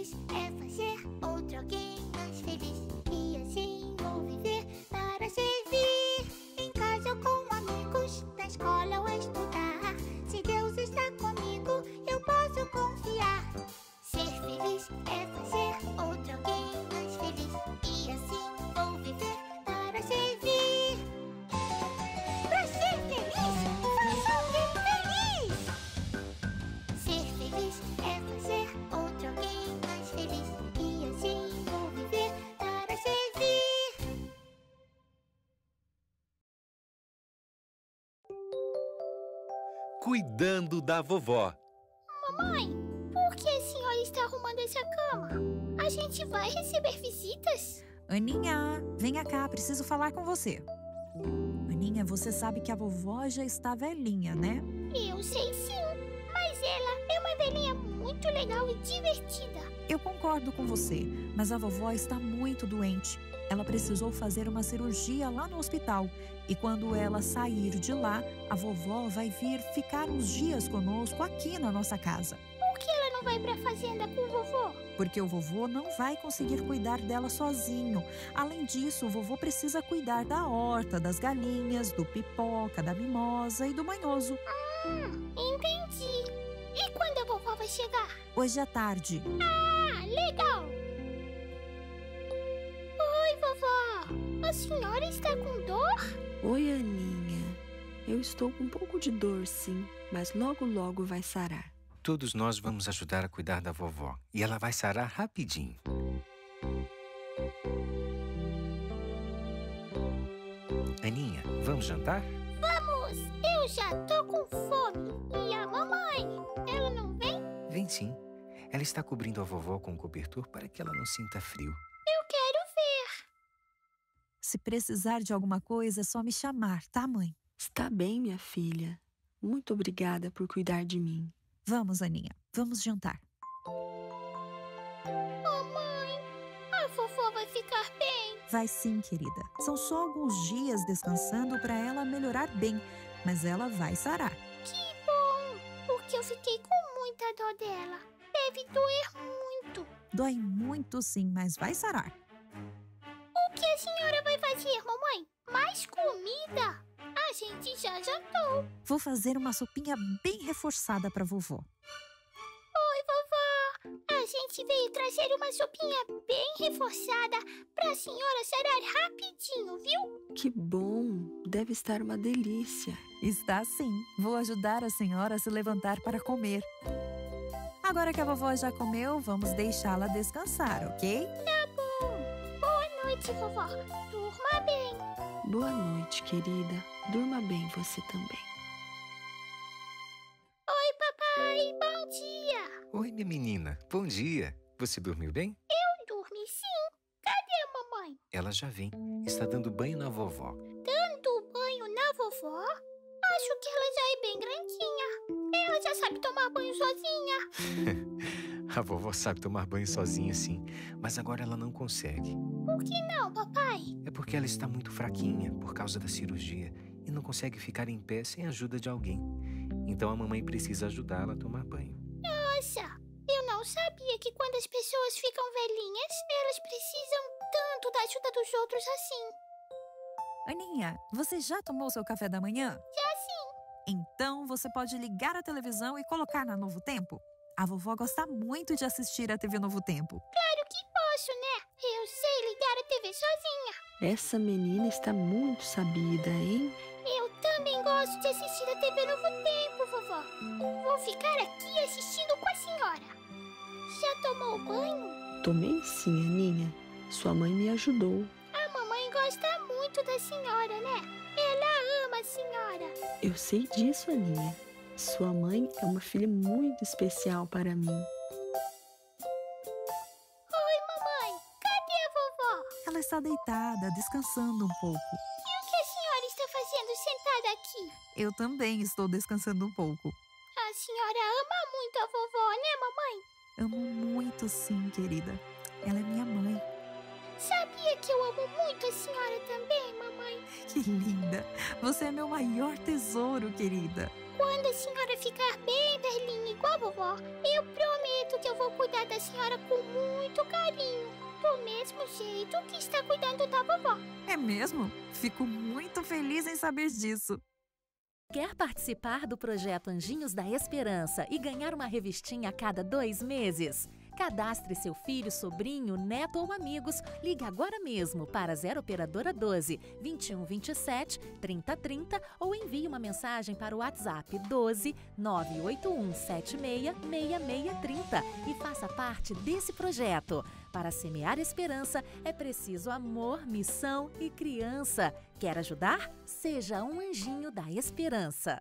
feliz é fazer outro alguém mais feliz. E assim vou viver para servir, em casa ou com amigos, na escola ou a estudar. Se Deus está comigo, eu posso confiar. Ser feliz é fazer outro alguém mais feliz. E assim vou viver para servir. Para ser feliz, faça alguém feliz. Ser feliz é fazer outro alguém mais feliz. E assim vou viver para servir. Cuidando da vovó. Mamãe, por que a senhora está arrumando essa cama? A gente vai receber visitas? Aninha, venha cá, preciso falar com você. Aninha, você sabe que a vovó já está velhinha, né? Eu sei sim, mas ela é uma velhinha muito legal e divertida. Eu concordo com você, mas a vovó está muito doente. Ela precisou fazer uma cirurgia lá no hospital. E quando ela sair de lá, a vovó vai vir ficar uns dias conosco aqui na nossa casa. Por que ela não vai pra fazenda com o vovô? Porque o vovô não vai conseguir cuidar dela sozinho. Além disso, o vovô precisa cuidar da horta, das galinhas, do Pipoca, da Mimosa e do Manhoso. Entendi. E quando a vovó vai chegar? Hoje à tarde. Ah, legal! Oi, vovó! A senhora está com dor? Oi, Aninha. Eu estou com um pouco de dor, sim, mas logo, logo vai sarar. Todos nós vamos ajudar a cuidar da vovó e ela vai sarar rapidinho. Aninha, vamos jantar? Vamos! Eu já tô com fome. E a mamãe? Ela não vem? Vem sim. Ela está cobrindo a vovó com um cobertor para que ela não sinta frio. Eu quero ver. Se precisar de alguma coisa, é só me chamar, tá, mãe? Está bem, minha filha. Muito obrigada por cuidar de mim. Vamos, Aninha. Vamos jantar. Mamãe, a vovó vai ficar bem? Vai sim, querida. São só alguns dias descansando para ela melhorar bem, mas ela vai sarar. Que bom, porque eu fiquei com muita dó dela. Deve doer muito. Dói muito sim, mas vai sarar. O que a senhora vai fazer, mamãe? Mais comida? A gente já jantou. Vou fazer uma sopinha bem reforçada pra vovó. Oi, vovó. A gente veio trazer uma sopinha bem reforçada pra senhora sarar rapidinho, viu? Que bom. Deve estar uma delícia. Está sim. Vou ajudar a senhora a se levantar para comer. Agora que a vovó já comeu, vamos deixá-la descansar, ok? Tá bom. Boa noite, vovó. Durma bem. Boa noite, querida. Durma bem você também. Oi, papai. Bom dia. Oi, minha menina. Bom dia. Você dormiu bem? Eu dormi sim. Cadê a mamãe? Ela já vem. Está dando banho na vovó. Dando banho na vovó? Acho que ela já é bem grandinha. Ela já sabe tomar banho sozinha. A vovó sabe tomar banho sozinha, sim. Mas agora ela não consegue. Por que não, papai? É porque ela está muito fraquinha por causa da cirurgia e não consegue ficar em pé sem a ajuda de alguém. Então a mamãe precisa ajudá-la a tomar banho. Nossa! Eu não sabia que quando as pessoas ficam velhinhas, elas precisam tanto da ajuda dos outros assim. Aninha, você já tomou seu café da manhã? Já sim! Então você pode ligar a televisão e colocar na Novo Tempo? A vovó gosta muito de assistir a TV Novo Tempo. Claro que posso, né? Eu sei ligar a TV sozinha. Essa menina está muito sabida, hein? Eu também gosto de assistir a TV Novo Tempo, vovó. Vou ficar aqui assistindo com a senhora. Já tomou banho? Tomei sim, Aninha. Sua mãe me ajudou. A mamãe gosta muito da senhora, né? Ela ama a senhora. Eu sei disso, Aninha. Sua mãe é uma filha muito especial para mim. Oi, mamãe. Cadê a vovó? Ela está deitada, descansando um pouco. E o que a senhora está fazendo sentada aqui? Eu também estou descansando um pouco. A senhora ama muito a vovó, né, mamãe? Amo muito, sim, querida. Ela é minha mãe. Sabia que eu amo muito a senhora também, mamãe? Que linda! Você é meu maior tesouro, querida. Quando a senhora ficar bem velhinha igual a vovó, eu prometo que eu vou cuidar da senhora com muito carinho, do mesmo jeito que está cuidando da vovó. É mesmo? Fico muito feliz em saber disso. Quer participar do projeto Anjinhos da Esperança e ganhar uma revistinha a cada 2 meses? Cadastre seu filho, sobrinho, neto ou amigos. Ligue agora mesmo para 0 Operadora 12 2127 3030 ou envie uma mensagem para o WhatsApp 12 981766630 e faça parte desse projeto. Para semear esperança é preciso amor, missão e criança. Quer ajudar? Seja um anjinho da esperança.